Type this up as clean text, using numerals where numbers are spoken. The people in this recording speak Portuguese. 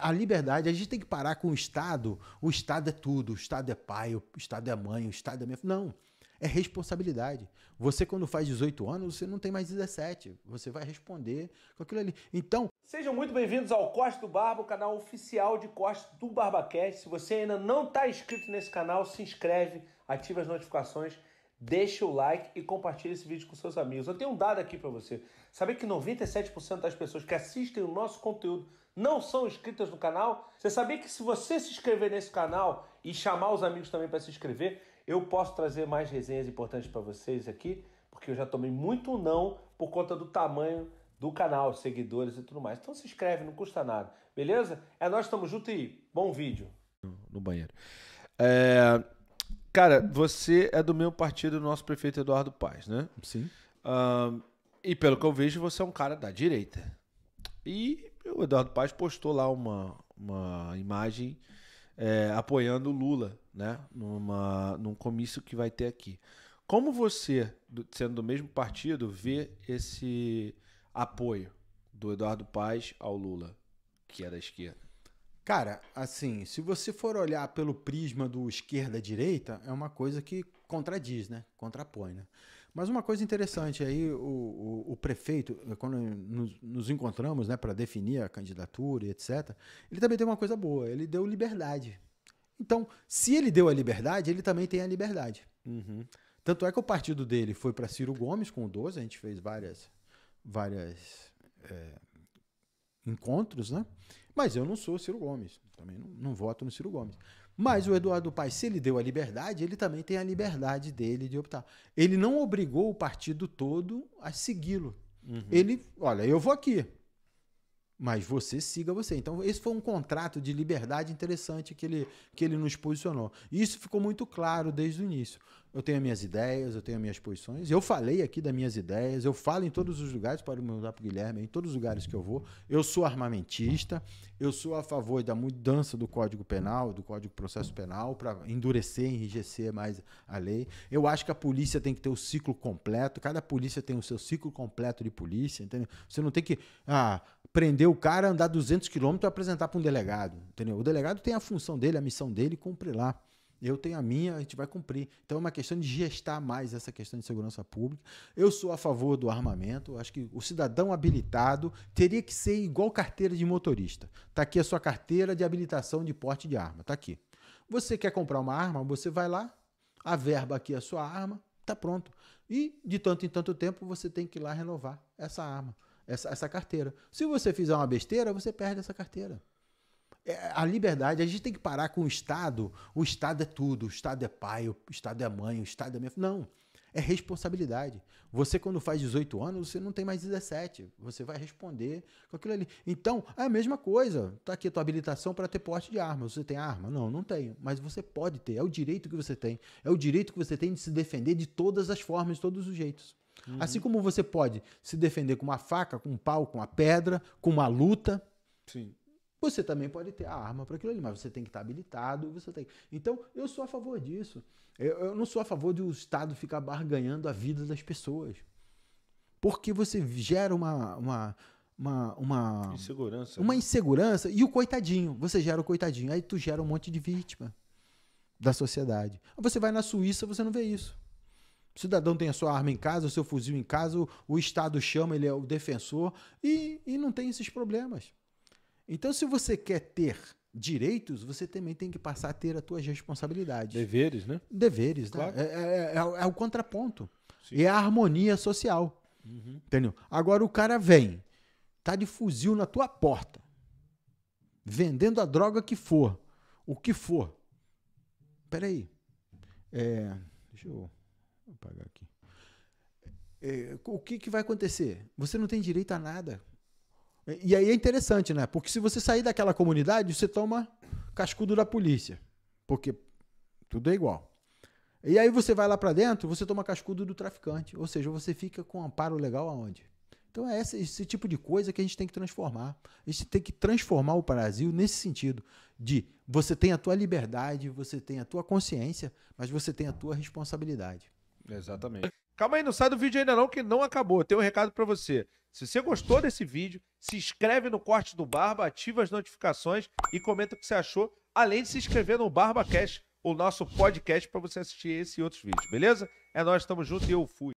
a liberdade, a gente tem que parar com o Estado. O Estado é tudo, o Estado é pai, o Estado é mãe, o Estado é minha... Não, é responsabilidade. Você, quando faz 18 anos, você não tem mais 17. Você vai responder com aquilo ali. Então... Sejam muito bem-vindos ao Corte do Barba, o canal oficial de corte do Barbacast. Se você ainda não está inscrito nesse canal, se inscreve, ativa as notificações, deixa o like e compartilha esse vídeo com seus amigos. Eu tenho um dado aqui para você. Saber que 97% das pessoas que assistem o nosso conteúdo não são inscritas no canal? Você sabia que se você se inscrever nesse canal e chamar os amigos também para se inscrever, eu posso trazer mais resenhas importantes para vocês aqui, porque eu já tomei muito não por conta do tamanho do canal, seguidores e tudo mais. Então se inscreve, não custa nada. Beleza? É nós, estamos juntos e bom vídeo. No banheiro. Cara, você é do mesmo partido do nosso prefeito Eduardo Paes, né? Sim. E pelo que eu vejo, você é um cara da direita. E o Eduardo Paes postou lá uma imagem apoiando o Lula, né? Num comício que vai ter aqui. Como você, sendo do mesmo partido, vê esse apoio do Eduardo Paes ao Lula, que é da esquerda? Cara, assim, se você for olhar pelo prisma do esquerda-direita, é uma coisa que contradiz, né? Contrapõe, né? Mas uma coisa interessante aí, o prefeito, quando nos encontramos, né, para definir a candidatura e etc., ele também tem uma coisa boa, ele deu liberdade. Então, se ele deu a liberdade, ele também tem a liberdade. Uhum. Tanto é que o partido dele foi para Ciro Gomes com 12, a gente fez várias encontros, né? Mas eu não sou Ciro Gomes, também não voto no Ciro Gomes. Mas o Eduardo Paes, se ele deu a liberdade, ele também tem a liberdade dele de optar. Ele não obrigou o partido todo a segui-lo. Uhum. Ele, olha, eu vou aqui, mas você siga você. Então esse foi um contrato de liberdade interessante que ele nos posicionou. E isso ficou muito claro desde o início. Eu tenho as minhas ideias, eu tenho as minhas posições. Eu falei aqui das minhas ideias, eu falo em todos os lugares, para mandar para o Guilherme, em todos os lugares que eu vou. Eu sou armamentista, eu sou a favor da mudança do Código Penal, do Código de Processo Penal, para endurecer, enrijecer mais a lei. Eu acho que a polícia tem que ter o ciclo completo, cada polícia tem o seu ciclo completo de polícia, entendeu? Você não tem que... prender o cara, andar 200 quilômetros e apresentar para um delegado, entendeu? O delegado tem a função dele, a missão dele, cumprir lá. Eu tenho a minha, a gente vai cumprir. Então é uma questão de gestar mais essa questão de segurança pública. Eu sou a favor do armamento, acho que o cidadão habilitado teria que ser igual carteira de motorista. Está aqui a sua carteira de habilitação de porte de arma, está aqui. Você quer comprar uma arma, você vai lá, averba aqui a sua arma, está pronto. E de tanto em tanto tempo você tem que ir lá renovar essa arma. Essa carteira. Se você fizer uma besteira, você perde essa carteira. A liberdade, a gente tem que parar com o Estado. O Estado é tudo, o Estado é pai, o Estado é mãe, o Estado é minha... Não, é responsabilidade. Você, quando faz 18 anos, você não tem mais 17. Você vai responder com aquilo ali. Então, é a mesma coisa. Está aqui a tua habilitação para ter porte de arma. Você tem arma? Não, não tenho. Mas você pode ter. É o direito que você tem. É o direito que você tem de se defender de todas as formas, de todos os jeitos. Uhum. Assim como você pode se defender com uma faca, com um pau, com uma pedra, com uma luta, sim, você também pode ter a arma para aquilo ali, mas você tem que estar habilitado. Você tem... Então, eu sou a favor disso. Eu não sou a favor de o Estado ficar barganhando a vida das pessoas. Porque você gera insegurança. Uma insegurança e o coitadinho. Você gera o coitadinho, aí tu gera um monte de vítima da sociedade. Você vai na Suíça, você não vê isso. O cidadão tem a sua arma em casa, o seu fuzil em casa, o Estado chama, ele é o defensor e não tem esses problemas. Então, se você quer ter direitos, você também tem que passar a ter as suas responsabilidades. Deveres, né? Deveres, claro. Né? É o contraponto. Sim. E a harmonia social. Uhum. Entendeu? Agora o cara vem, tá de fuzil na tua porta, vendendo a droga que for, o que for. Peraí. Deixa eu... Vou apagar aqui. O que vai acontecer? Você não tem direito a nada. E aí é interessante, né? Porque se você sair daquela comunidade, você toma cascudo da polícia. Porque tudo é igual. E aí você vai lá pra dentro, você toma cascudo do traficante. Ou seja, você fica com amparo legal aonde? Então é esse tipo de coisa que a gente tem que transformar. A gente tem que transformar o Brasil nesse sentido de você tem a tua liberdade, você tem a tua consciência, mas você tem a tua responsabilidade. Exatamente. Calma aí, não sai do vídeo ainda não, que não acabou. Eu tenho um recado pra você. Se você gostou desse vídeo, se inscreve no Corte do Barba, ativa as notificações e comenta o que você achou, além de se inscrever no Barbacast, o nosso podcast, pra você assistir esse e outros vídeos, beleza? É nóis, tamo junto e eu fui.